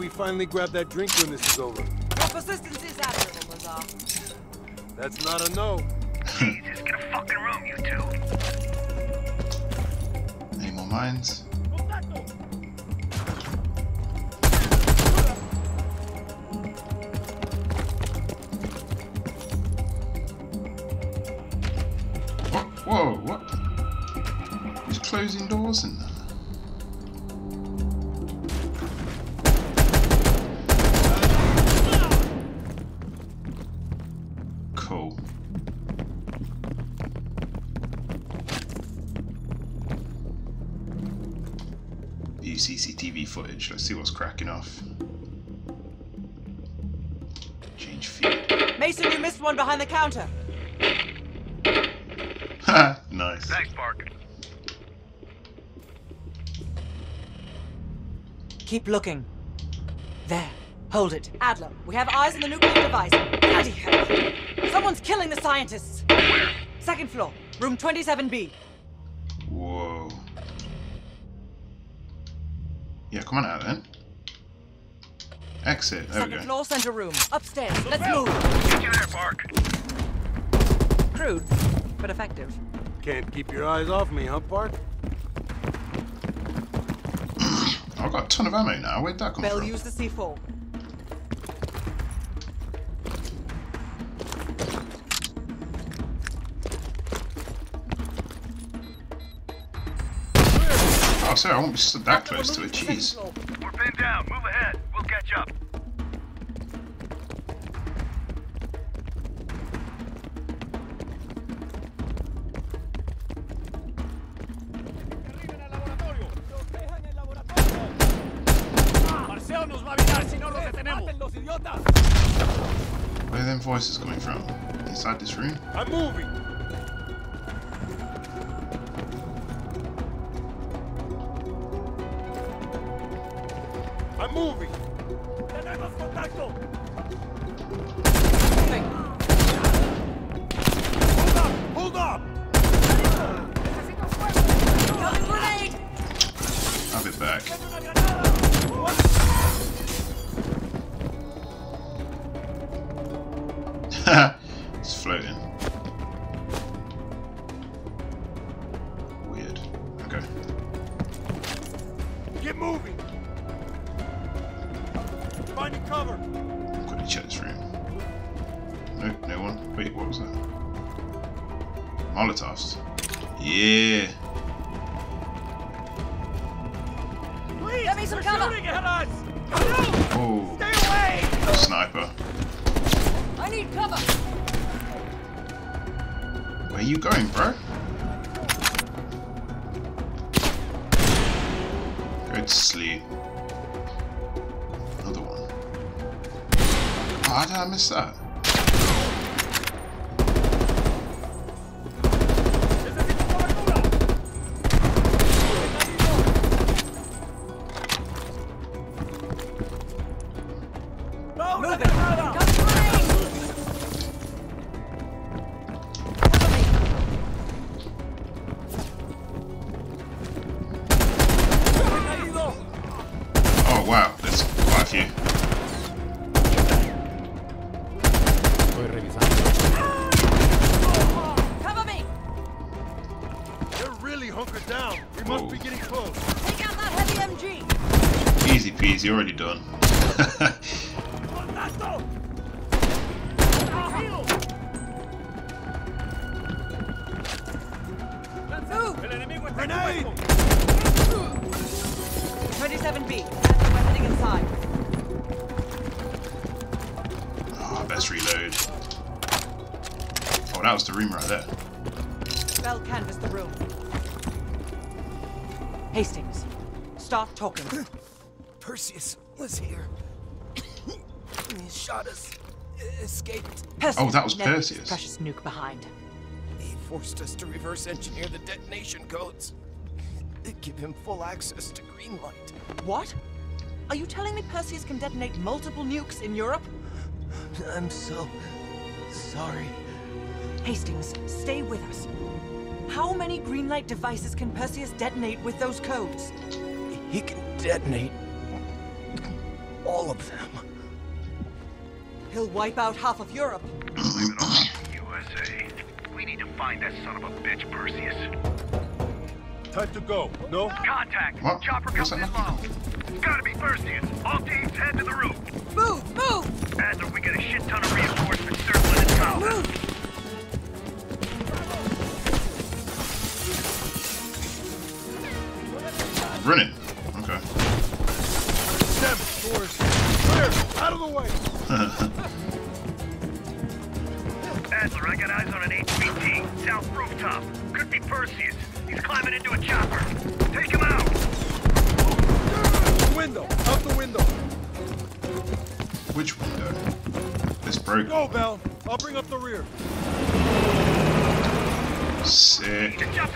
we finally grab that drink when this is over. Your persistence is admirable, Lazar. That's not a no. Jesus, get a fucking room, you two. Any more mines? Whoa, what? Who's closing doors in there? C C T V footage. Let's see what's cracking off. Change feed. Mason, you missed one behind the counter. Ha! Nice. Thanks, Park. Keep looking. There. Hold it. Adler, we have eyes on the nuclear device. Bloody hell! Someone's killing the scientists! Where? Second floor. Room twenty-seven B. Whoa. Yeah, come on out then. Exit. There we go. Second floor, center room. Upstairs. Let's move. Get you there, Park. Crude, but effective. Can't keep your eyes off me, huh, Park? I've got a ton of ammo now. Where'd that come Bell from? Bell, use the C four. Oh, sorry, I won't be stood that close to it. Jeez. We're pinned down. Move ahead. We'll catch up. Where are them voices coming from? Inside this room? I'm moving! I'm moving! Tenemos contacto! Hold up! Hold up! Grenade! I'll be back. It's floating. Weird. Okay. Get moving. Finding cover. Quickly check this room. Nope, no one. Wait, what was that? Molotovs. Yeah. Please, get me some cover. Shooting at us. Oh. Stay away. Sniper. I need cover. Where are you going, bro? Go to sleep. Another one. Oh, how did I miss that? Already done. twenty-seven B. We're heading inside. Oh, best reload. Oh, that was the room right there. Bell canvassed the room. Hastings, start talking. Perseus was here. He shot us. Escaped. Perseus. Oh, that was Perseus. Precious nuke behind. He forced us to reverse engineer the detonation codes. Give him full access to Greenlight. What? Are you telling me Perseus can detonate multiple nukes in Europe? I'm so sorry. Hastings, stay with us. How many Greenlight devices can Perseus detonate with those codes? He can detonate all of them. He'll wipe out half of Europe. Leave it on. U S A. We need to find that son of a bitch, Perseus. Time to go. No? Contact. What? Chopper comes in low. It's gotta be Perseus. All teams head to the roof. Move! Move! Adler, we got a shit ton of reinforcements circling the town. Move! Run it. Okay. Clear! Out of the way! Adler, I got eyes on an H V T, south rooftop. Could be Perseus. He's climbing into a chopper. Take him out! The window! Out the window! Which window? This broke. Go, Bell! I'll bring up the rear. Sick. Whoa.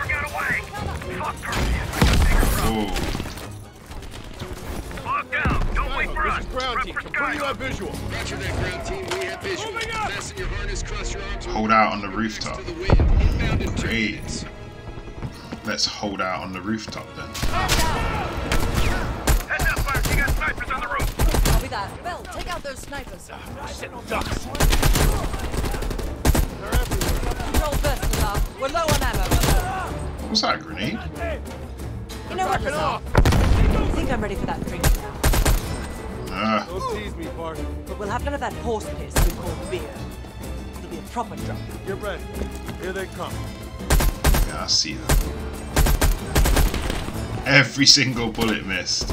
Hold out on the rooftop. Great. Let's hold out on the rooftop then. Heads up, fire! You got snipers on the roof. Copy that. Bell, take out those snipers. Sentinel ducks. They're everywhere. Control first, Lazar. We're low on ammo. What's that, a grenade? You know what, Lazar? I think I'm ready for that drink now. Uh. Don't tease me, Bart. But we'll have none of that horse piss we call beer. It'll be a proper drop. Get ready. Here they come. Yeah, I see that. Every single bullet missed.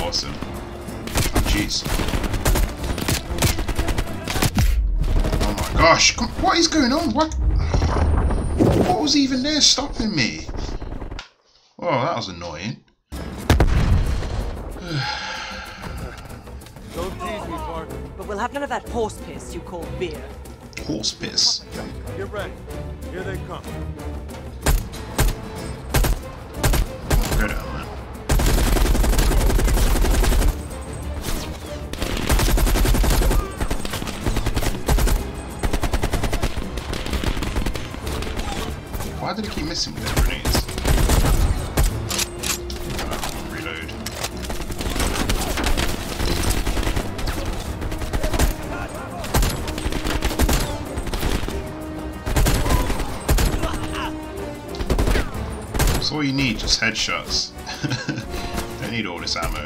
Awesome. Oh, jeez. Oh my gosh. Come, what is going on? What? What was even there stopping me? Oh, that was annoying. Don't tease me, Bart. But we'll have none of that horse piss you call beer. Horse piss. Get ready. Here they come. Go down, man. Why did it keep missing with their grenades? All you need just headshots. Don't need all this ammo.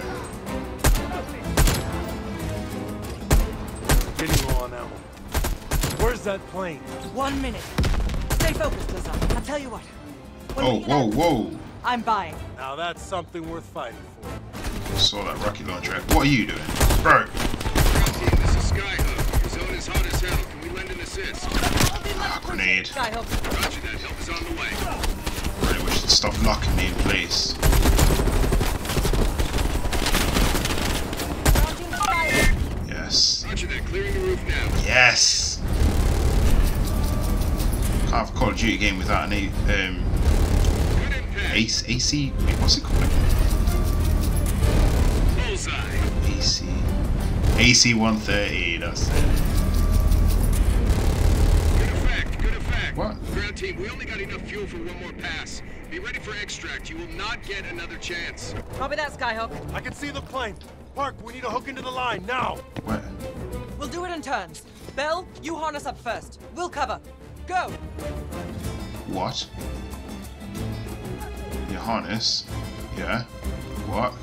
Getting low on ammo. Where's that plane? One minute. Stay focused, Lazar. I'll tell you what. When oh, whoa, out, whoa! I'm buying. Now that's something worth fighting for. I saw that rocket launcher. What are you doing, bro? Team, this is Skyhook. Your zone is hot as hell. Can we lend an assist? Ah, grenade. Skyhook. Roger that. Help is on the way. Stop locking me in place. Yes. Roger that, clearing the roof now. Yes. Can't have a Call of Duty game without an um A C. What's it called? Bullseye. A C. A C one thirty. That's it. What? Ground team, we only got enough fuel for one more pass. Be ready for extract. You will not get another chance. Copy that, Skyhook. I can see the plane. Park, we need to hook into the line now. Where? We'll do it in turns. Bell, you harness up first. We'll cover. Go. What? Your harness? Yeah. What?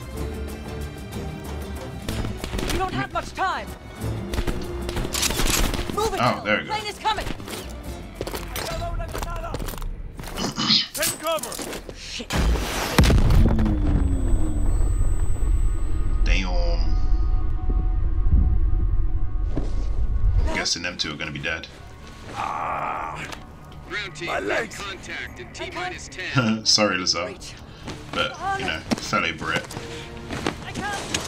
You don't have much time. Move it. Oh, there we go. Plane is coming. Take cover! Shit. Damn. I'm guessing them two are gonna be dead. Ah! Ground team, make contact at T minus ten. Sorry, Lazar. But, you know, fellow Brit. I can't.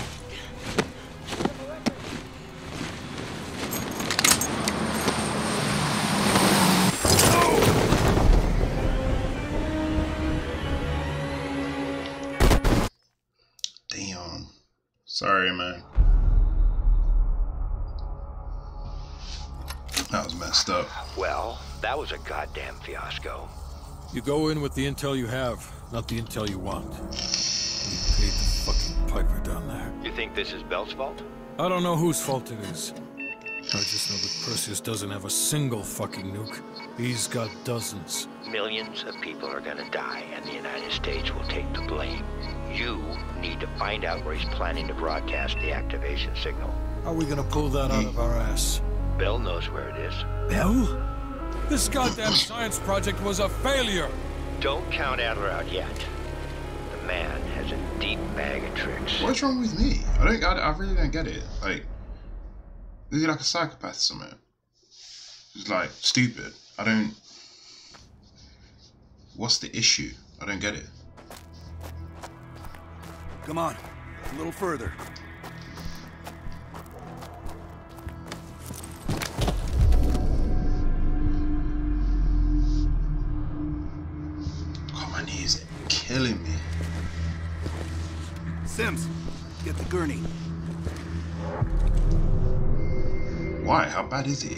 Sorry, man. That was messed up. Well, that was a goddamn fiasco. You go in with the intel you have, not the intel you want. You paid the fucking piper down there. You think this is Bell's fault? I don't know whose fault it is. I just know that Perseus doesn't have a single fucking nuke. He's got dozens. Millions of people are gonna die, and the United States will take the blame. You need to find out where he's planning to broadcast the activation signal. How are we gonna pull that out of our ass? Bell knows where it is. Bell? This goddamn science project was a failure! Don't count Adler out yet. The man has a deep bag of tricks. What's wrong with me? I don't. I, I really don't get it. Like, is he like a psychopath or something? He's like stupid. I don't. What's the issue? I don't get it. Come on, a little further. killing me. Sims, get the gurney. Why? How bad is he?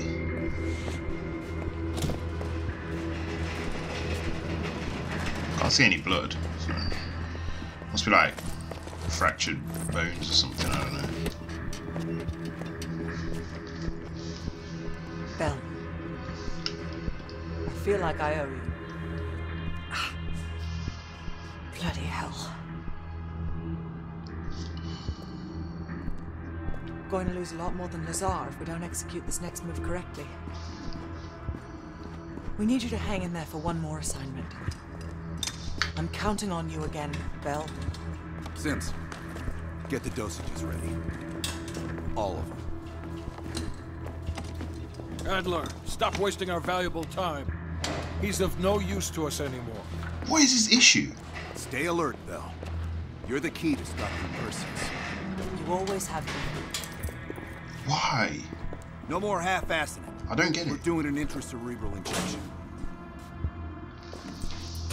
Can't see any blood. So must be like fractured bones or something. I don't know. Bell, I feel like I owe you. Bloody hell. Going to lose a lot more than Lazar if we don't execute this next move correctly. We need you to hang in there for one more assignment. I'm counting on you again, Bell. Sims, get the dosages ready. All of them. Adler, stop wasting our valuable time. He's of no use to us anymore. What is his issue? Stay alert, Bell. You're the key to stopping Perseus. You always have been. Why? No more half-assing it. I don't get it. We're doing an intracerebral injection.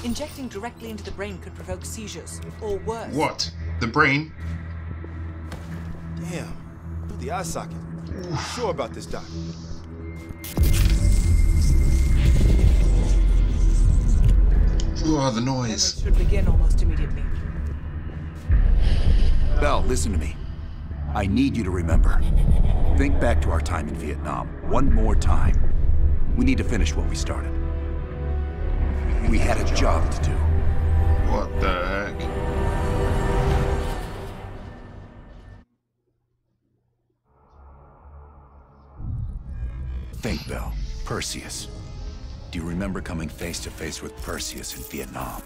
Injecting directly into the brain could provoke seizures, or worse. What? The brain? Damn. Through the eye socket. I'm sure about this, Doc. Oh, the noise. It should begin almost immediately. Bell, listen to me. I need you to remember. Think back to our time in Vietnam. One more time. We need to finish what we started. We had a job to do. What the heck? Think, Bell. Perseus. Do you remember coming face-to-face with Perseus in Vietnam?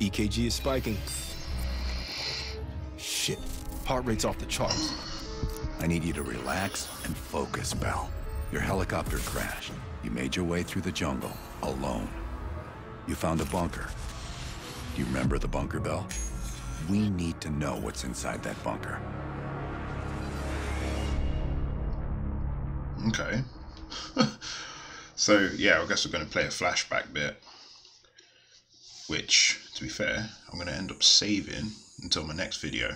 E K G is spiking. Shit. Heart rate's off the charts. I need you to relax and focus, Bell. Your helicopter crashed. You made your way through the jungle, alone. You found a bunker. Do you remember the bunker, Bell? We need to know what's inside that bunker. Okay. So, yeah, I guess we're going to play a flashback bit, which, to be fair, I'm going to end up saving until my next video, as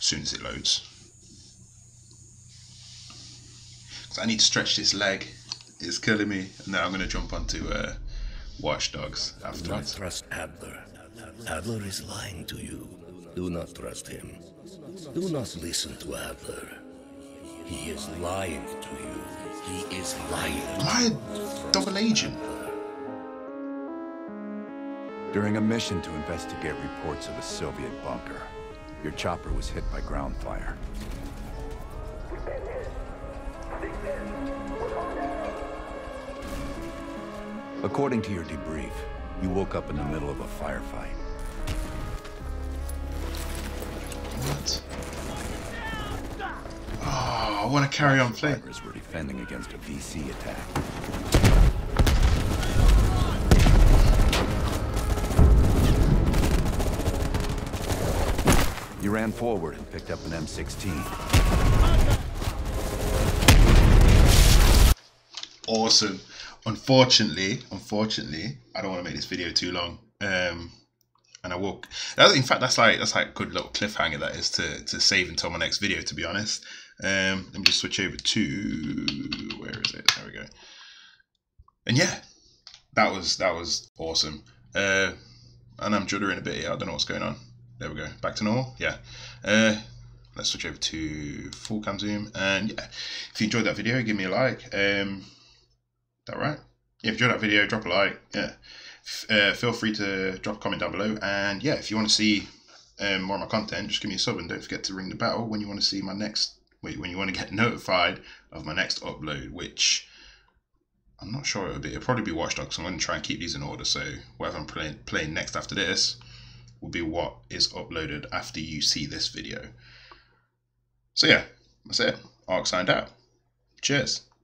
soon as it loads. Because I need to stretch this leg, it's killing me, and then I'm going to jump onto uh, Watch Dogs afterwards. Do not trust Adler. Adler is lying to you. Do not trust him. Do not listen to Adler. He is lying to you. He is lying. Lying? Double agent. During a mission to investigate reports of a Soviet bunker, your chopper was hit by ground fire. According to your debrief, you woke up in the middle of a firefight. What? Oh, I want to carry on playing. Fighters were defending against a V C attack. You ran forward and picked up an M sixteen. Awesome. Unfortunately, unfortunately, I don't want to make this video too long. Um, and I will. In fact, that's like that's like a good little cliffhanger that is to to save until my next video. To be honest. Um, let me just switch over to, where is it? There we go. And yeah, that was, that was awesome. Uh, and I'm juddering a bit here. I don't know what's going on. There we go. Back to normal. Yeah. Uh, let's switch over to full cam zoom. And yeah, if you enjoyed that video, give me a like. Um, is that right? Yeah, if you enjoyed that video, drop a like. Yeah. F uh, feel free to drop a comment down below. And yeah, if you want to see um, more of my content, just give me a sub and don't forget to ring the bell when you want to see my next when you want to get notified of my next upload, which I'm not sure it'll be. It'll probably be Watch Dogs. I'm going to try and keep these in order, so whatever I'm playing, playing next after this will be what is uploaded after you see this video. So yeah, that's it. Ark signed out. Cheers.